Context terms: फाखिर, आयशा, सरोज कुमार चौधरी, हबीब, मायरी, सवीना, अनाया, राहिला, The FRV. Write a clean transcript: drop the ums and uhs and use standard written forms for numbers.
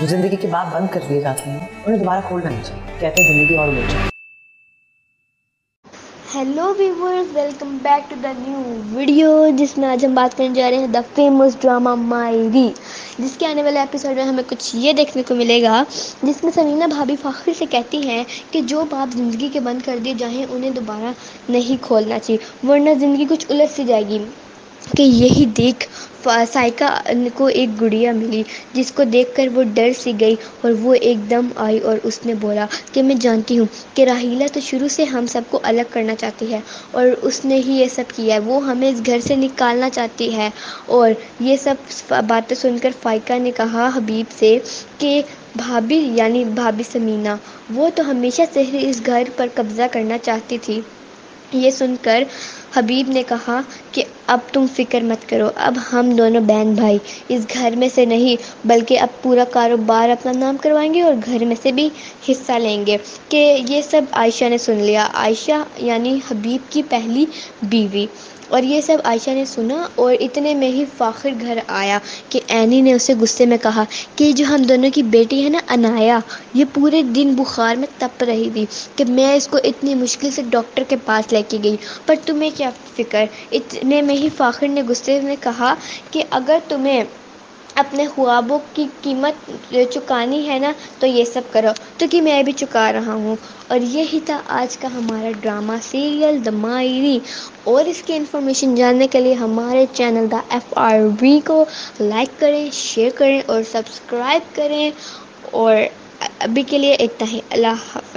जो जिंदगी के बाप बंद कर दिए जाते हैं उन्हें दोबारा खोलना नहीं चाहिए, कहते हैं जिंदगी और मिल जाए। Hello viewers, welcome back to the new video, जिसमें आज हम बात करने जा रहे हैं द फेमस ड्रामा मायरी, जिसके आने वाले एपिसोड में हमें कुछ ये देखने को मिलेगा जिसमें सवीना भाभी फाखिर से कहती हैं कि जो बाप ज़िंदगी के बंद कर दिए जाएँ उन्हें दोबारा नहीं खोलना चाहिए, वरना ज़िंदगी कुछ उलझ सी जाएगी। कि यही देख साइका को एक गुड़िया मिली जिसको देखकर वो डर सी गई और वो एकदम आई और उसने बोला कि मैं जानती हूँ कि राहिला तो शुरू से हम सबको अलग करना चाहती है और उसने ही ये सब किया है, वो हमें इस घर से निकालना चाहती है। और ये सब बातें सुनकर फाइका ने कहा हबीब से कि भाभी यानी भाभी समीना वो तो हमेशा से ही इस घर पर कब्ज़ा करना चाहती थी। ये सुनकर हबीब ने कहा कि अब तुम फिक्र मत करो, अब हम दोनों बहन भाई इस घर में से नहीं बल्कि अब पूरा कारोबार अपना नाम करवाएंगे और घर में से भी हिस्सा लेंगे। कि ये सब आयशा ने सुन लिया, आयशा यानी हबीब की पहली बीवी, और ये सब आयशा ने सुना। और इतने में ही फाखिर घर आया कि ऐनी ने उसे गुस्से में कहा कि जो हम दोनों की बेटी है ना अनाया, ये पूरे दिन बुखार में तप रही थी कि मैं इसको इतनी मुश्किल से डॉक्टर के पास लेके गई, पर तुम्हें क्या फिक्र। इतने में ही फाखिर ने गुस्से में कहा कि अगर तुम्हें अपने ख्वाबों की कीमत चुकानी है ना तो ये सब करो, क्योंकि मैं भी चुका रहा हूँ। और यही था आज का हमारा ड्रामा सीरियल द मायरी, और इसकी इन्फॉर्मेशन जानने के लिए हमारे चैनल द FRV को लाइक करें, शेयर करें और सब्सक्राइब करें। और अभी के लिए इतना ही, अल्लाह हाफ़िज़।